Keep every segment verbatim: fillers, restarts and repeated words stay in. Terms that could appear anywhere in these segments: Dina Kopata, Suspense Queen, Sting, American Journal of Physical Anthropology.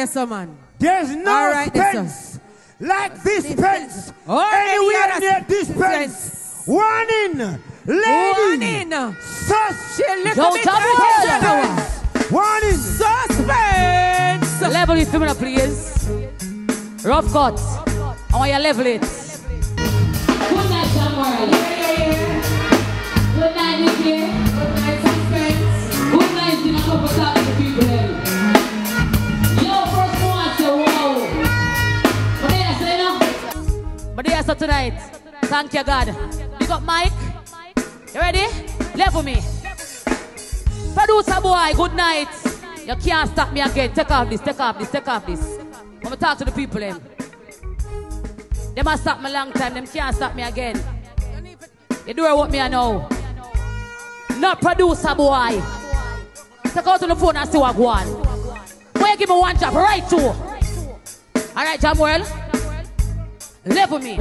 this man. There's no right, Spence so. Like this Spence. Oh, anywhere near this Spence. Warning, lady. Warning. Sus. She little bit of warning. Suspense. Level it, female, please. Rough cut. I want you to level it. Good night, Samuel. Good night, Nikki. Good night, Suspense. Good night, Dina Kopata. So tonight, thank you God. Pick up Mike. You ready? Level me. Producer boy, good night. You can't stop me again. Take off this, take off this, take off this. I'm gonna talk to the people then. They must stop me a long time. Them can't stop me again. You do it with me, I know. Not producer boy. Take out to the phone and see what go on. Boy, give me one job, right two. Alright, Jamwell. Level me.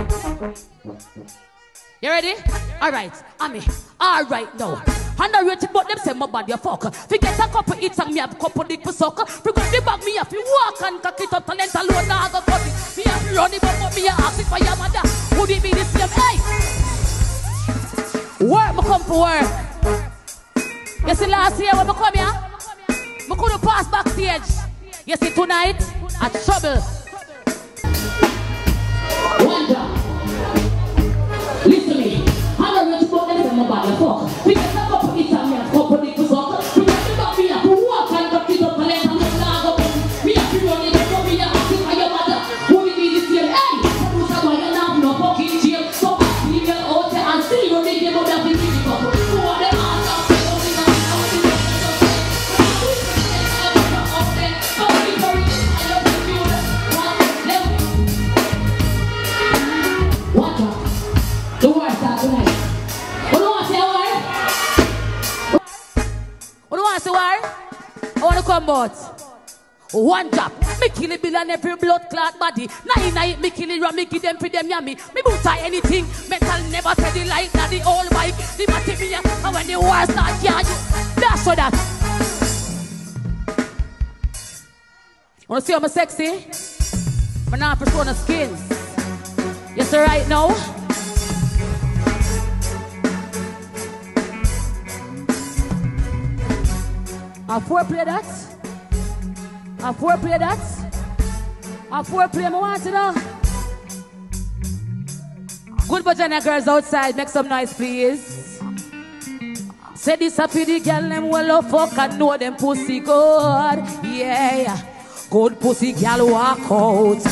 You ready? Alright, Ami. Alright now. Underrated, but them say my body a fuck. Forget a couple eats and me have a couple dick for sucker. Because they bag me up, you walk and cock it up, talent alone, I go cut it. Me have running, but me a ask it for your mother. Would it be the same? Hey! Work, me come to work. You see last year when me come here? Me couldn't pass backstage. You see tonight? A trouble. Wonder. Listen to me. I don't know to go and my body fuck. We can talk about it and me and talk about it because we can talk about it and walk and talk it up and let them know. We have to run it and we have to find your mother. Who will be this year? Hey! Who's a boy and I'm not fucking jail. So I leave your out there and see you make them up and be difficult. Who are them all up there? Who are them all up there? Who are them all up there? Who are them all up there? I want to come out. One drop. Me kill it, bill and every blood clot body. Nine night, me kill it, ram, me give them for them yummy. Me boot tie anything. Metal never said the light, not the old bike. The material, and when the war starts, yeah, you. That's for that. Want to see how I'm sexy? I'm not for showing skins. Yes, sir, right now. I foreplay that. I foreplay that. I foreplay my want to know. Good vagina girls outside, make some noise, please. Say this happy the girl them well fuck and know them pussy good. Yeah, good pussy girl walk out.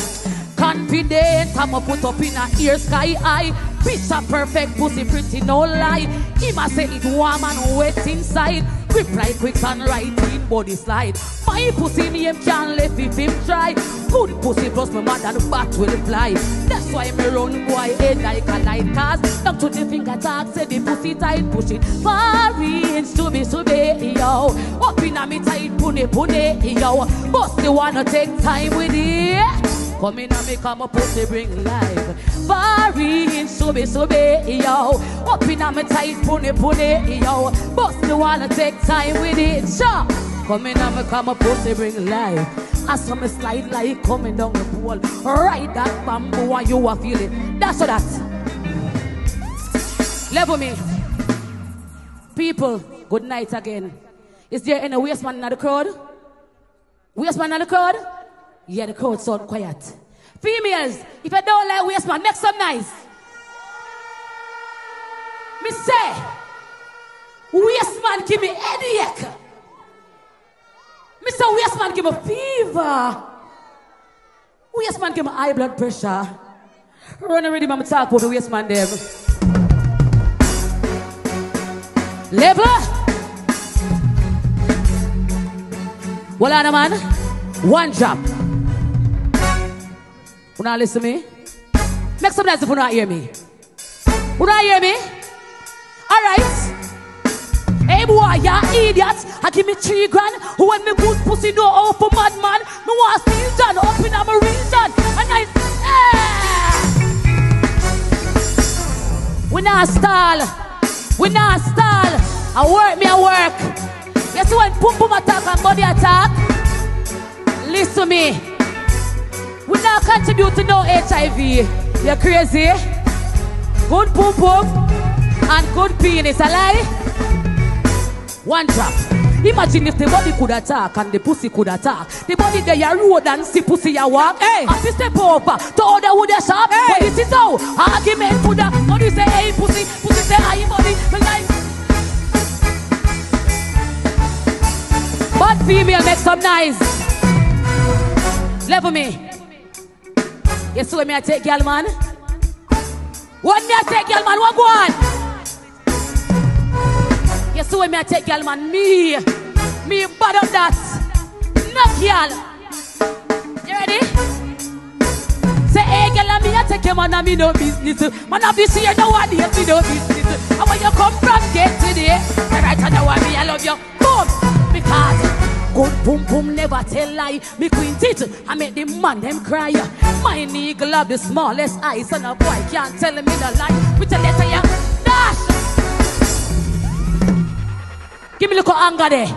Confident, I'ma put up in a ear sky high. Picture perfect, pussy pretty, no lie. He must say it warm and wet inside. Grip like quicksand right in body slide. My pussy name can't let if him try. Good pussy plus my mother the bat will fly. That's why me run boy head like a light cast. Knock to the finger tag, say the pussy tight, push it far inch to me so be yo. Up in a me tight, pune pune yo. Bust the wanna take time with it. Come in and make up my pussy bring life. Varying, sobe, sobe, yo. Up in and me tight, pune, pune, yo. Bust the wall and take time with it, sure. Come in and make up my pussy bring life. I saw me slide like coming down the pool. Ride that bamboo and you will feel it. That's all that. Level me. People, good night again. Is there any waste man in the crowd? Waste man in the crowd? Yeah, the crowd sound quiet. Females, if you don't like waste man, make some noise. Me say, waste man give me headache. Me say, waste man give me fever. Waste man give me high blood pressure. Run already, mama talk about the waste man them. Level. Well, on a man, one job. You not listen to me? Make some noise if you not hear me. You not hear me? Alright. Hey boy, you idiot. I give me three grand. When me good pussy no out for mad man. Me want Sting John up in my region. And I... Eh. We not stall. We not stall. I work me, I work. You see when pum pum attack and body attack? listen to me. We now contribute to no H I V. You're crazy. Good boom boom and good penis, a lie? One drop. Imagine if the body could attack and the pussy could attack. The body there ya road and see pussy ya walk. Hey. As you step over, the other would ya sharp. Hey. But this is how argument put up. Body say hey pussy, pussy say hey body. Bad female make some noise. Level me. You see me I take girl man? What me I take girl man? What go on? You see me I take girl man? Me, me bad on that. Knock girl. You ready? Say hey girl and me I take your man and me no business. Man of this year no one here me no business. And where you come from get today. The right hand of me I love you. Boom. Because good boom boom never tell lie. Me queen teach I make the man them cry. My eagle have the smallest eyes and a boy can't tell me the lie. With a letter ya dash. Give me look at anger there.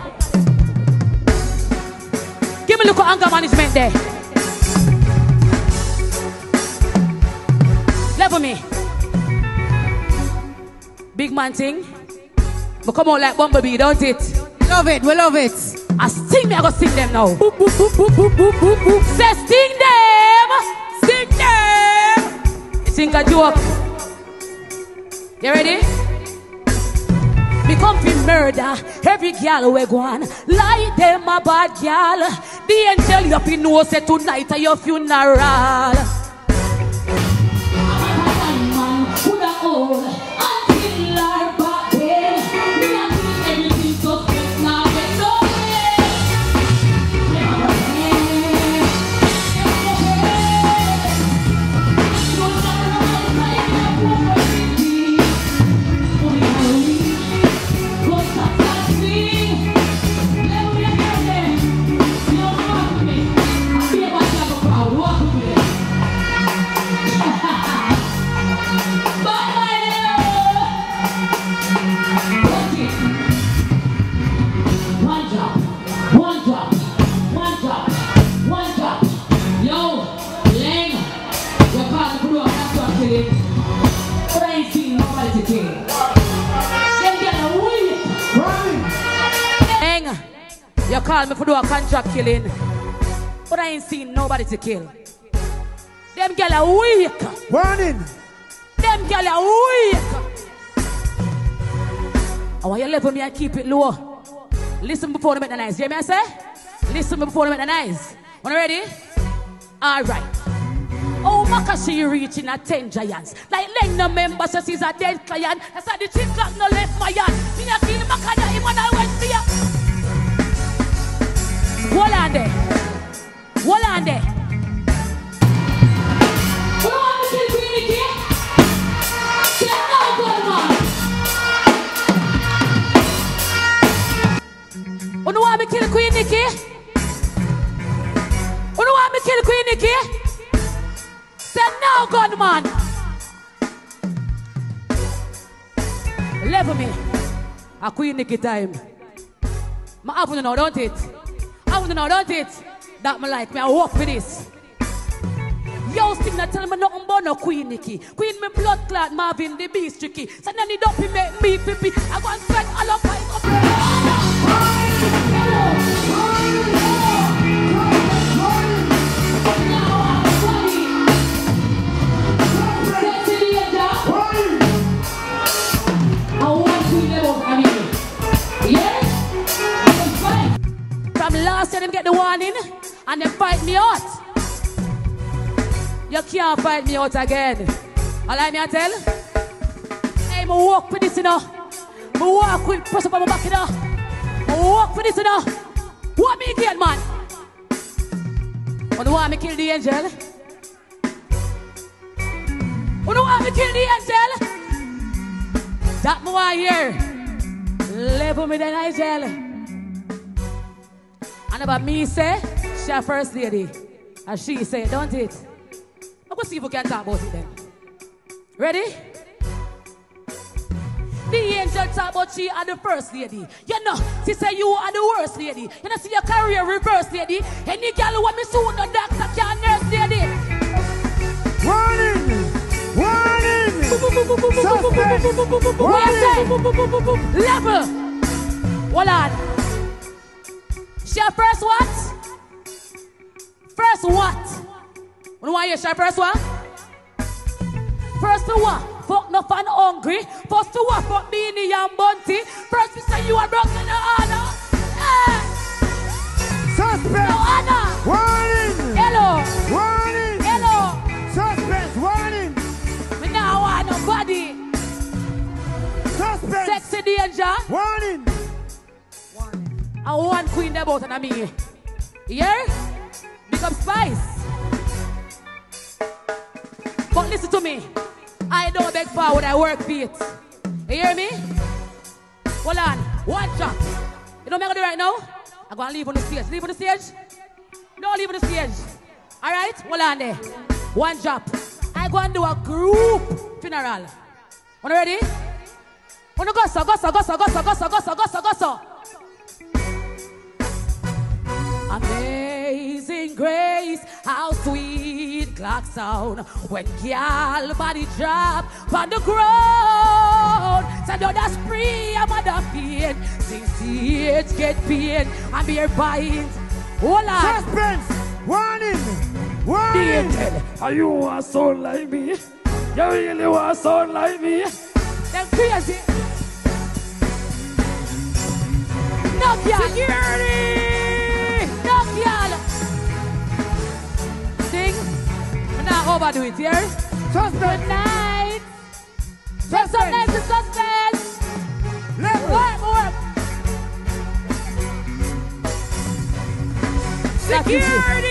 Give me look at anger management there. Level me. Big man thing. But come on like bumblebee, don't it? Love it, we love it. I sting me, I go sing them now. Boop, boop, boop, boop, boop, boop, boop, boop. Say sting them, sting them. You think I do up? You ready? Me come fi murder every girl we go on. Lie them a bad girl. The angel you fi know say tonight at your funeral. Man, put a hole. You call me for do a contract killing, but I ain't seen nobody to kill. Them girl are weak. Warning. Them girl are weak. I want you to level me and keep it low. Listen before they make the noise. You hear me I say? Listen before they make the noise. When you ready? All right. Oh, Makashi, you reaching at ten giants. Like Len no member says he's a dead client. That's how the chick clock no left my yard. Me a kill Makada, even I went for you. Walande, Walande. Who know how to kill Queen Nikki? Who know how to kill Queen Nikki? Say no, gunman. Level me. A Queen Nikki time. My husband now, don't it? I wouldn't know, don't it? That me like me, I walk with this. Yo, Sting, not tell me nothing but no Queen Nikki. Queen me blood clad, Marvin the Beast tricky. So none of them make me pippy. I go and spread all of my last year them get the warning and they fight me out. You can't fight me out again. All I mean I tell? Hey, I walk with this, you know. I walk with press up on my back, you know. I walk with this, you know. What me again, man? You know why me kill the angel? You know why me kill the angel? That me why here. Level me then, angel. And about me say, she's a first lady. And she say, don't it? I'm going to see if we can talk about it then. Ready? The angel talk about she are the first lady. You know, she say you are the worst lady. You know, see your career reverse lady. Any girl who want me soon, no doctor can nurse lady. Warning! Warning! Suspect! Warning! Level! Hold on. She a first what? First what? You know why you she first what? First to what? Fuck no fan hungry. First to what? Fuck beanie and bunty. First we say you are broken no honor. Yeah. Suspense. No honor. Warning. Hello. Warning. Hello. Suspense. Warning. Me now want nobody. Suspense. Sexy danger. Warning. Warning. And one queen there both and I me. Yeah? Big up Spice. But listen to me. I don't beg for what I work for it. You hear me? Hold on. One shot. You know what I'm going to do right now? I'm going to leave on the stage. Leave on the stage? No, leave on the stage. All right? Hold on there. One drop. I'm going to do a group funeral. You ready? You go so, go so, go so, go so, go so, go so, go so, go so. Amazing grace, how sweet clock sound when y'all body drop on the ground. Send out that spree, I'm on the pain. Since it get pain, I'm here buying. Hola! Suspense! Warning! Warning! The angel, are you a son like me? You really want a son like me? Them crazy! No, y'all! Security! Sting, we're not overdo it here. Suspense. Good night. Suspense. Sometimes it's suspense. Level. Work, work. Security.